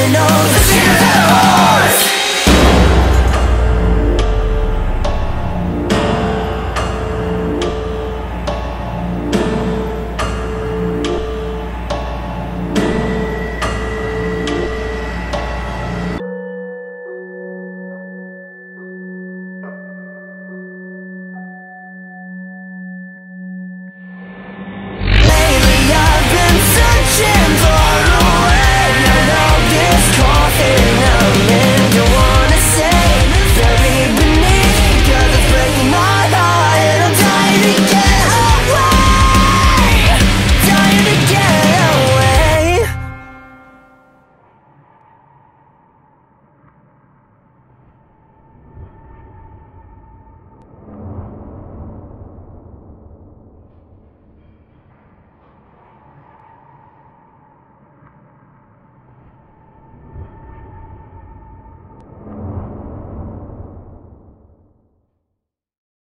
coming on.